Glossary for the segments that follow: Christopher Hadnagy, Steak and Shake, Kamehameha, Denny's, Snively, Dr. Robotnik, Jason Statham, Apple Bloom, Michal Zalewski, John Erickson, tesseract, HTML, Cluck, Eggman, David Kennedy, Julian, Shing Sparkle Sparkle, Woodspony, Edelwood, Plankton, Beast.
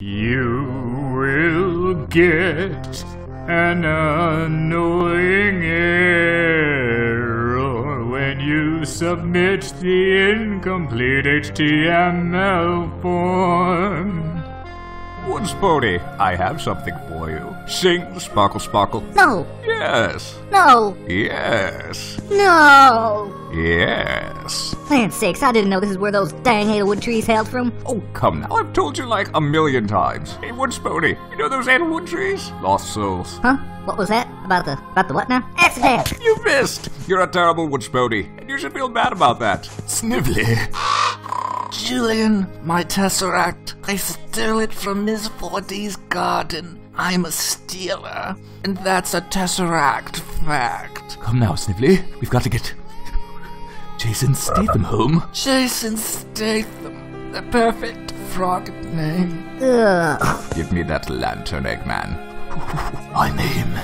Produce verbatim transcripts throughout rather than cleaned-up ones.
You will get an annoying error when you submit the incomplete H T M L form. Woodspony, I have something for you. Sing, Sparkle Sparkle. No. Yes. No. Yes. No. Yes. Land's sakes, I didn't know this is where those dang Edelwood trees hailed from. Oh, come now. I've told you like a million times. Hey, Woodspony, you know those Edelwood trees? Lost souls. Huh? What was that? About the about the what now? Accident! You missed! You're a terrible Woodspony, and you should feel bad about that. Snively. Julian, my tesseract, I stole it from Miz Fordy's garden. I'm a stealer, and that's a tesseract fact. Come now, Snively. We've got to get Jason Statham home. Jason Statham, the perfect frog name. Ugh. Give me that lantern, Eggman. My name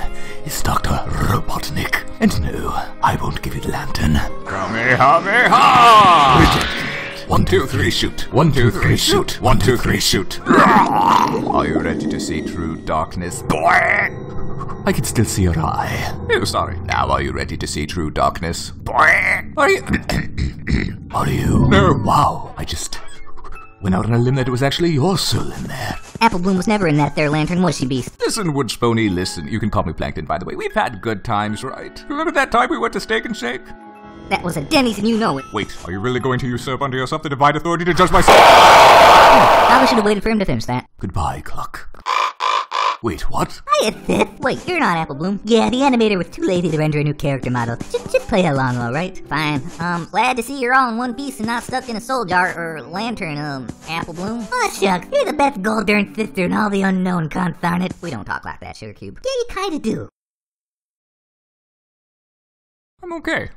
is Doctor Robotnik, and no, I won't give you the lantern. Kamehameha! One, two, three, shoot. One, two, three, shoot. One, two, three, shoot. Are you ready to see true darkness? Boing! I can still see your eye. Oh, sorry. Now, are you ready to see true darkness? Boing! Are you... Are you... No. Wow, I just... went out on a limb that it was actually your soul in there. Apple Bloom was never in that there lantern, was she, Beast? Listen, Woodspony, listen. You can call me Plankton, by the way. We've had good times, right? Remember that time we went to Steak and Shake? That was a Denny's and you know it. Wait, are you really going to usurp under yourself the divine authority to judge myself? Probably should have waited for him to finish that. Goodbye, Cluck. Wait, what? Hiya, Thith. Wait, you're not Apple Bloom. Yeah, the animator was too lazy to render a new character model. Just, just play along, all right? Fine. Um, glad to see you're all in one piece and not stuck in a soul jar or lantern, um, Apple Bloom. Oh, shucks. You're the best gold-darn sister in all the unknown, confound it. We don't talk like that, Sugarcube. Yeah, you kinda do. I'm okay.